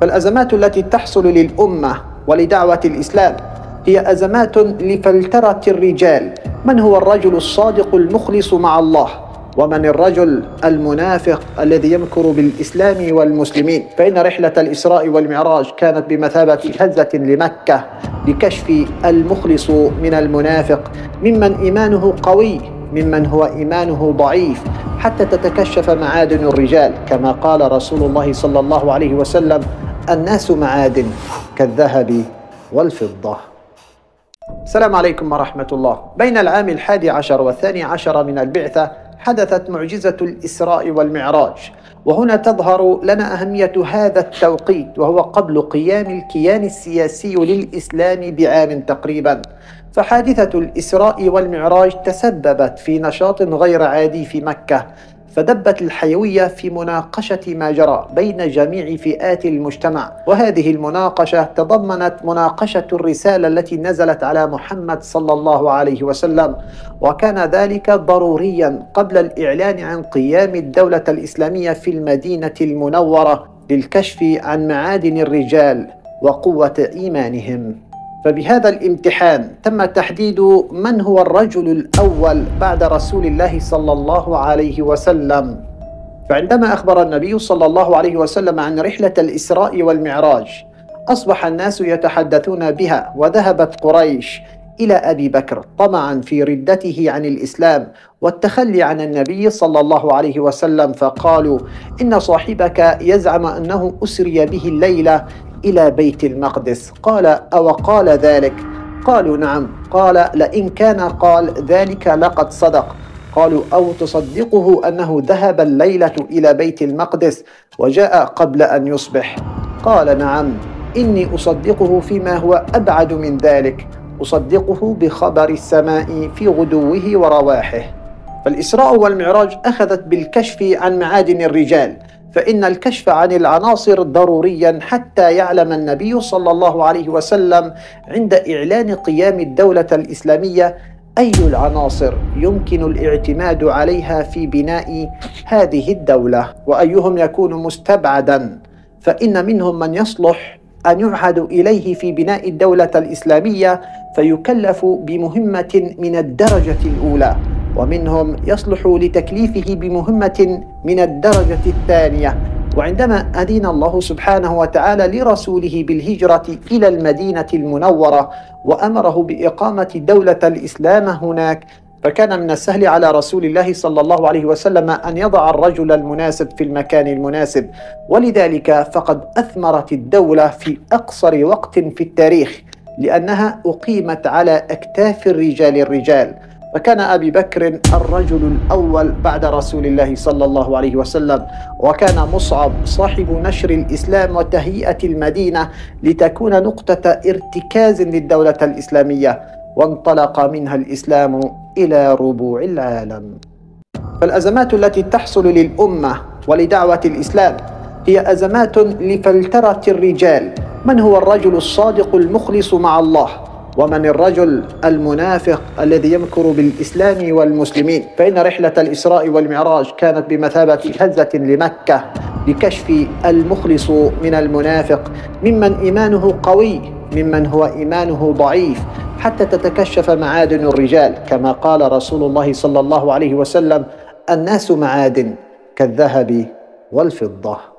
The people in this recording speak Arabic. فالأزمات التي تحصل للأمة ولدعوة الإسلام هي أزمات لفلترة الرجال. من هو الرجل الصادق المخلص مع الله؟ ومن الرجل المنافق الذي يمكر بالإسلام والمسلمين؟ فإن رحلة الإسراء والمعراج كانت بمثابة هزة لمكة لكشف المخلص من المنافق، ممن إيمانه قوي ممن هو إيمانه ضعيف، حتى تتكشف معادن الرجال، كما قال رسول الله صلى الله عليه وسلم: الناس معادن كالذهب والفضة. السلام عليكم ورحمة الله. بين العام 11 و12 من البعثة حدثت معجزة الإسراء والمعراج، وهنا تظهر لنا أهمية هذا التوقيت، وهو قبل قيام الكيان السياسي للإسلام بعام تقريبا. فحادثة الإسراء والمعراج تسببت في نشاط غير عادي في مكة، فدبت الحيوية في مناقشة ما جرى بين جميع فئات المجتمع، وهذه المناقشة تضمنت مناقشة الرسالة التي نزلت على محمد صلى الله عليه وسلم، وكان ذلك ضروريا قبل الإعلان عن قيام الدولة الإسلامية في المدينة المنورة للكشف عن معادن الرجال وقوة إيمانهم. فبهذا الامتحان تم تحديد من هو الرجل الأول بعد رسول الله صلى الله عليه وسلم. فعندما أخبر النبي صلى الله عليه وسلم عن رحلة الإسراء والمعراج أصبح الناس يتحدثون بها، وذهبت قريش إلى أبي بكر طمعا في ردته عن الإسلام والتخلي عن النبي صلى الله عليه وسلم، فقالوا: إن صاحبك يزعم أنه أسري به الليلة إلى بيت المقدس. قال: أو قال ذلك؟ قالوا: نعم. قال: لئن كان قال ذلك لقد صدق. قالوا: أو تصدقه أنه ذهب الليلة إلى بيت المقدس وجاء قبل أن يصبح؟ قال: نعم، إني أصدقه فيما هو أبعد من ذلك، أصدقه بخبر السماء في غدوه ورواحه. فالإسراء والمعراج أخذت بالكشف عن معادن الرجال، فإن الكشف عن العناصر ضروريا حتى يعلم النبي صلى الله عليه وسلم عند إعلان قيام الدولة الإسلامية أي العناصر يمكن الاعتماد عليها في بناء هذه الدولة، وأيهم يكون مستبعدا، فإن منهم من يصلح أن يعهد إليه في بناء الدولة الإسلامية فيكلف بمهمة من الدرجة الأولى، ومنهم يصلح لتكليفه بمهمة من الدرجة الثانية. وعندما أذن الله سبحانه وتعالى لرسوله بالهجرة إلى المدينة المنورة وأمره بإقامة دولة الإسلام هناك، فكان من السهل على رسول الله صلى الله عليه وسلم أن يضع الرجل المناسب في المكان المناسب، ولذلك فقد أثمرت الدولة في أقصر وقت في التاريخ، لأنها أقيمت على أكتاف الرجال. فكان أبي بكر الرجل الأول بعد رسول الله صلى الله عليه وسلم، وكان مصعب صاحب نشر الإسلام وتهيئة المدينة لتكون نقطة ارتكاز للدولة الإسلامية، وانطلق منها الإسلام إلى ربوع العالم. فالأزمات التي تحصل للأمة ولدعوة الإسلام هي أزمات لفلترة الرجال. من هو الرجل الصادق المخلص مع الله؟ ومن الرجل المنافق الذي يمكر بالإسلام والمسلمين؟ فإن رحلة الإسراء والمعراج كانت بمثابة هزة لمكة لكشف المخلص من المنافق، ممن إيمانه قوي ممن هو إيمانه ضعيف، حتى تتكشف معادن الرجال، كما قال رسول الله صلى الله عليه وسلم: الناس معادن كالذهب والفضة.